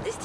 votre destination.